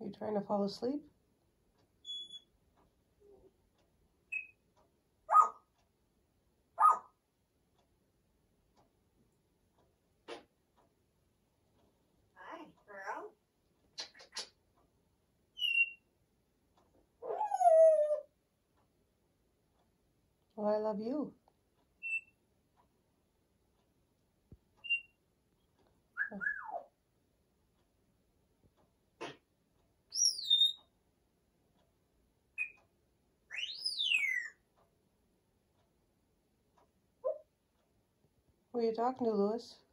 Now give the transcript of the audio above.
Are you trying to fall asleep? Well, I love you. Who are you talking to, Louis?